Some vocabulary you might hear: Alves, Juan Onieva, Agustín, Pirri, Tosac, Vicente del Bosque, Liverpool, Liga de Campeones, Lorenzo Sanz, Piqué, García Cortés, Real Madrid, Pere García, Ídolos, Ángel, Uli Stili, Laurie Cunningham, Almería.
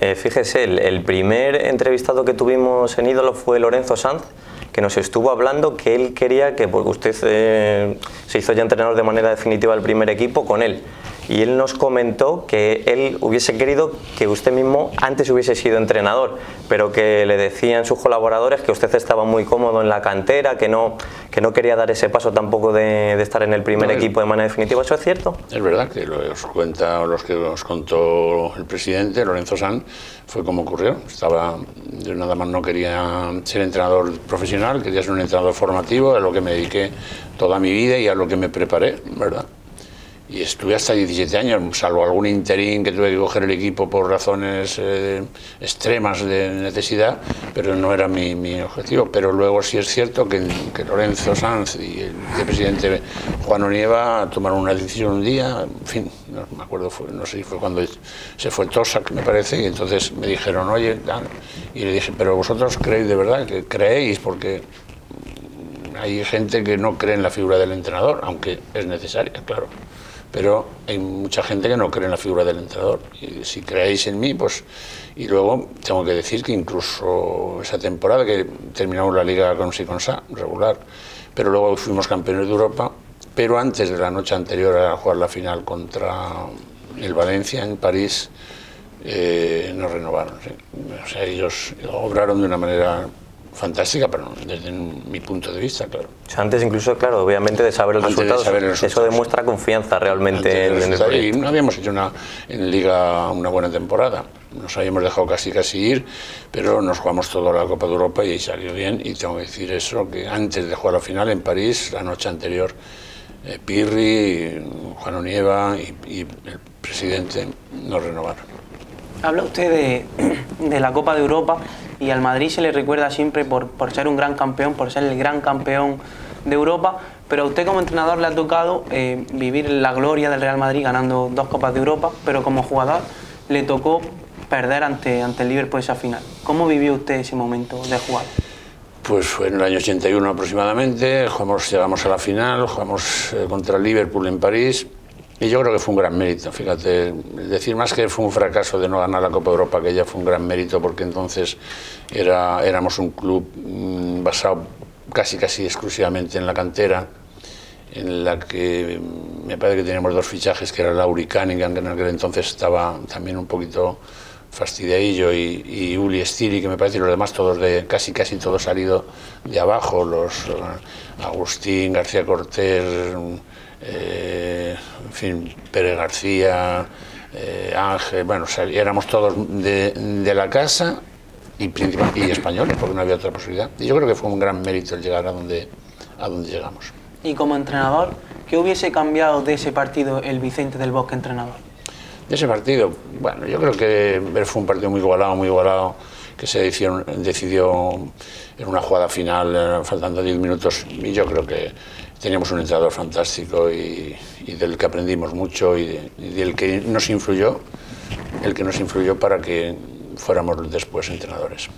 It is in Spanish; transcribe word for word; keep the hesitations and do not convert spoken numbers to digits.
Eh, fíjese, el, el primer entrevistado que tuvimos en Ídolos fue Lorenzo Sanz, que nos estuvo hablando que él quería que, porque usted eh, se hizo ya entrenador de manera definitiva del primer equipo con él, y él nos comentó que él hubiese querido que usted mismo antes hubiese sido entrenador, pero que le decían sus colaboradores que usted estaba muy cómodo en la cantera, que no, que no quería dar ese paso tampoco de, de estar en el primer no, equipo de manera definitiva. ¿Eso es cierto? Es verdad que los cuenta, los que os contó el presidente, Lorenzo Sanz, fue como ocurrió. Estaba, yo nada más no quería ser entrenador profesional, quería ser un entrenador formativo, a lo que me dediqué toda mi vida y a lo que me preparé, ¿verdad? Y estuve hasta diecisiete años, salvo algún interín que tuve que coger el equipo por razones eh, extremas de necesidad, pero no era mi, mi objetivo. Pero luego sí es cierto que, que Lorenzo Sanz y el vicepresidente Juan Onieva tomaron una decisión un día, en fin, no me acuerdo, fue, no sé si fue cuando se fue Tosac, me parece, y entonces me dijeron, oye, tal, y le dije, pero vosotros creéis de verdad, que creéis, porque hay gente que no cree en la figura del entrenador, aunque es necesaria, claro. Pero hay mucha gente que no cree en la figura del entrenador. Y si creéis en mí, pues... Y luego tengo que decir que incluso esa temporada que terminamos la Liga con sí con sa, regular, pero luego fuimos campeones de Europa, pero antes de la noche anterior a jugar la final contra el Valencia en París, eh, nos renovaron. ¿Sí? O sea, ellos obraron de una manera... fantástica, pero desde mi punto de vista, claro. O sea, antes incluso, claro, obviamente de saber los resultados, saber los resultados, eso demuestra confianza realmente en, en el proyecto. Y no habíamos hecho una, en Liga una buena temporada, nos habíamos dejado casi casi ir, pero nos jugamos toda la Copa de Europa y ahí salió bien, y tengo que decir eso, que antes de jugar la final en París, la noche anterior, eh, Pirri, Juan Onieva y, y el presidente nos renovaron. Habla usted de, de la Copa de Europa, y al Madrid se le recuerda siempre por, por ser un gran campeón, por ser el gran campeón de Europa, pero a usted como entrenador le ha tocado eh, vivir la gloria del Real Madrid ganando dos Copas de Europa, pero como jugador le tocó perder ante, ante el Liverpool esa final. ¿Cómo vivió usted ese momento de jugar? Pues fue en el año ochenta y uno aproximadamente, jugamos, llegamos a la final, jugamos eh, contra el Liverpool en París, y yo creo que fue un gran mérito, fíjate, decir más que fue un fracaso de no ganar la Copa de Europa, que ya fue un gran mérito, porque entonces era, éramos un club mmm, basado casi casi exclusivamente en la cantera, en la que me parece que teníamos dos fichajes, que era Laurie Cunningham, que en aquel entonces estaba también un poquito fastidiadillo, y, y Uli Stili, que me parece, y los demás todos de casi casi todos salido de abajo, los Agustín, García Cortés... Eh, en fin, Pere García, eh, Ángel, bueno, o sea, éramos todos de, de la casa y, y españoles, porque no había otra posibilidad. Y yo creo que fue un gran mérito el llegar a donde, a donde llegamos. Y como entrenador, ¿qué hubiese cambiado de ese partido el Vicente del Bosque entrenador? De ese partido, bueno, yo creo que fue un partido muy igualado, muy igualado, que se decidió, decidió en una jugada final, faltando diez minutos, y yo creo que teníamos un entrenador fantástico y, y del que aprendimos mucho y, de, y del que nos influyó, el que nos influyó para que fuéramos después entrenadores.